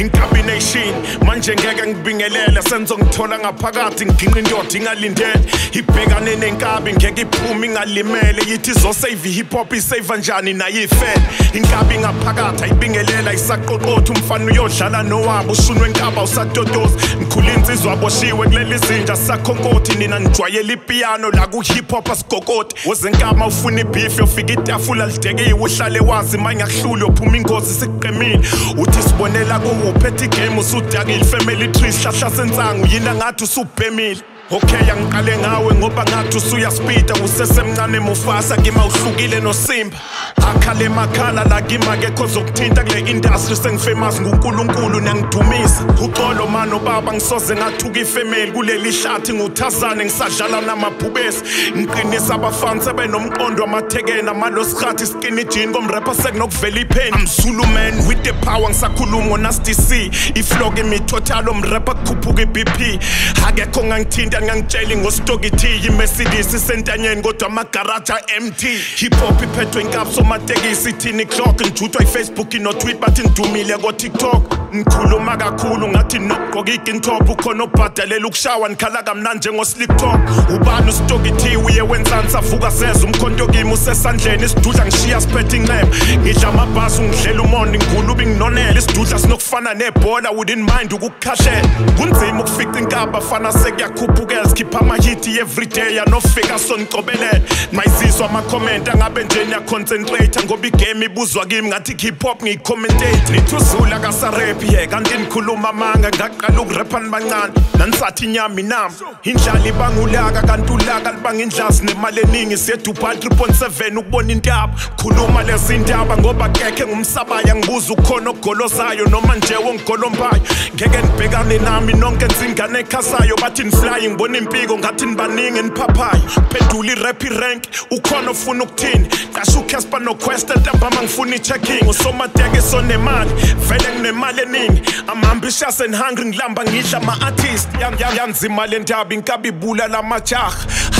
Incombination, manje ngeke ngibingelele senzo ngithola ngaphakathi nginqinqi indodi ingalindele ibhekane nenkabi ngeke iphume ingalimele yithi zo save hip hop isave njani naye ifele inkabi ngaphakathi ayibingelela isaqoqotha umfana uyodlala nowabo ushunwe inkaba usatotoza ngikhula insizwa boshiwe kuleli zinja sakhonkoti nina nijwayele ipiano la ku hip hop asigokoti wozenkama ufuna ibeef yofika itafula lideke uhlale wazi manje akuhlule uphuma ingozi siqemile uthi sibonela uphethe igame usudakile family tree sihla sensangu yina ngathi usubhemile okay angiqale ngawe ngoba ngathi usuyaspeeda usesemncane mufasa kima uhlukile nosimba akhale makhala la kima kekho zokuthinta kule industry sengifamous nguNkulunkulu nangidumisa uxolo mano baba ngisoze ngathuka ifamily kuleli hlathi nguthazane ngisadlala namabhubesi ngiqinisa abafansi benomqondo amathekena malo sikhathi skinny jean komrapper sekunokuvela ipheni I'm Zulu man with the power ngisakhuluma Nasty C iflog imithotha lo mrapper kukhuphuka iBP akekho ngangithinta ngangitshela ngostoki tea iMercedes isentanyeni kodwa amagaraja MT hip hop iphethwe inkapso matekisi thini clock ngithuthwa iFacebook ino Twitter bathi ndumile ko TikTok ngikhuluma kakhulu ngathi nokugqoka igintop ukhona obhadalela ukushawa nikhala kamnanje ngoslick talk ubani ustoki tea uye wenzansi avuka seza umkhonto kimi usesandleni isidudla ngishiya siphethe inqema ngidla amabhasu ngidlela umondi ngigulubi nginonela isidudla sinokufana nebhola within mind ukukhahlela kunzima ukufica inkaba fana sekuyakhupha Skippa my hit every day, I no fake son cobele. My sis on my comment, and I've been genuine concentrate and go be game me buzwa game and hip hop me commentate. It was so like a rap here, and then Kuluma manga, Gakalu rap and bangan, Nansatinya Minam, Hinjali Bangulaga, and Tulaga Bang in Jazz, Nemalening is yet to Patrick 1.7, Ubon in Dab, Kuluma Les in Dab, and go back Kakam Sabay and Buzu Kono Kolosayo, no man Jewon Colombai, Gagan Pegan in Ami, Nonkan Zinkane Kasayo, but in flying. Bonimpigo ngathini baningi niphaphaya pedula irap rank ukhona ufuna ukuthini kasho Casper no Quest ntambama ngifuna ichecking usomateke sonemali vele nginemali eningi I'm ambitious and hungry ngilamba ngidla ama-artist yanzima le ndaba inkabi ibula lamajaha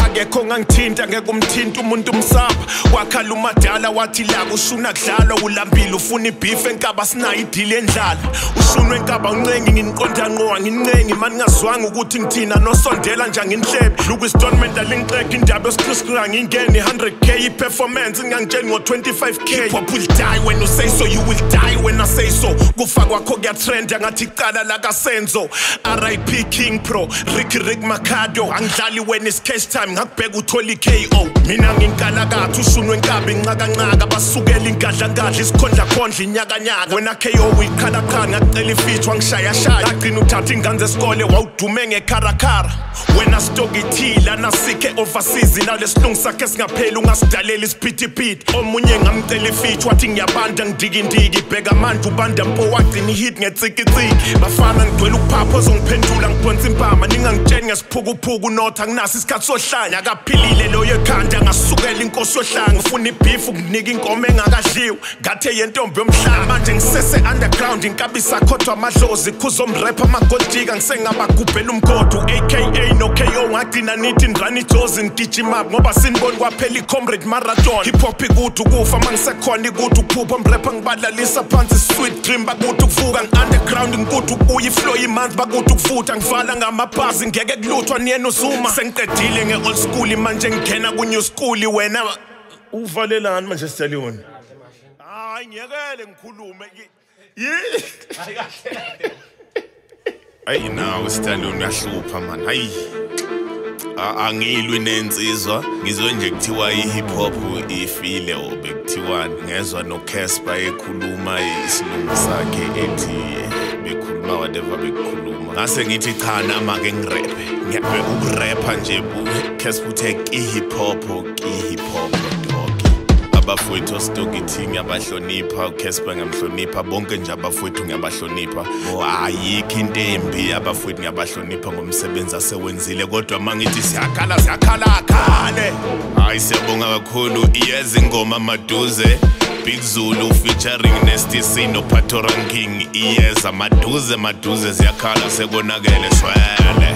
akekho ngangithinta ngeke umthinta umuntu umsapha wakhala umadala wathi la kushuna kudlalwa ulambile ufuna ibeef enkaba sinayo idili endlala ushunwe enkaba uncengi nginiqonda nqowa ngincengi mani ngazwanga ukuthi ngithina nosonto Dela njang inhlebe Luke Stone mental ingqeke indaba yosiqhusqhura ngingeni 100k iperformance ngangitshela ngo 25k pop will die when you say so you will die when I say so kufa kwakho kya trend ngathi iqala la ka Senzo RIP King Pro Rick Macado angidlali when it's cash time ngakubheka utholi KO mina nginkala kathu ushunwe inkabi nqakanqaka basukela ingadla ngadla isikhondla khondla inyakanyaka wena KO uyiqhala khani ngacela ifeat wangishaya shaya aqina uthatha ingane zesikole wawudume ngekarakara When I stock it till and I seek it overseas in all the slungs I guess ngapelu ngasidaleli spitty pit omunye ngamtele feet wathi ngiyabanda ngidikindiki bheka manje ubanda mpo wagcina ihit ngetsikitsiki bafana ngidwela uphapho zongiphendula ngiphonsa impama ningangitsheni ngesiphukuphukhu notha nginasi isikhathi sohlanya akaphilile loyo ekhanda ngasukela inkosi yohlanga ngifuna ibeef ukunika inkomo engakadliwe ngathe yentombi yomhlanga manje ngisese underground inkabisa khodwa amadlozi khuzomrapha amagoltika ngisengabagubhela umgodo AK Ain't okay, oh, I didn't need in Granny Chosen, teaching map, Moba Sinbon, Wapeli, Comrade Marathon. Hip hop, go to go for Mansakoni, go to Poop and Repang, Bada Lisa Pants, Sweet Dream, but go to Fugan, Underground, and go to Uy, Floy, Mans, but go to Foot and Valanga, Mapas, and Gaga Glut, and Yeno Zuma, Santa Dealing, and Old School, Manjan Kena, when you school, you whenever Uvalella and Manchester Leon. Ah, Yerel and Kulu, make it. Hey now, Stallion, I slope man. Hey, angilwe nenzizwa ngizwe nje kuthiwa hip hop ifile obekuthiwa ngezwe no Casper ekhuluma isilungu sakhe ethi bekhuluma whatever bekhuluma ngase ngithi cha nama ke ngirephe ngiyabeka ukurepha nje bu Casper take hip hop hip hop abafowethu stokithi ngiyabahlonipha uCasper ngamhlonipha bonke nje abafowethu ngiyabahlonipha ayikho into embi abafowethu ngiyabahlonipha ngomsebenza sewenzile kodwa mangithi siyakhala khale hayi Siyabonga kakhulu iyezingoma maduze Big Zulu featuring Nasty C no Patoranking iyeza maduze ziyakhala sekonakele swele.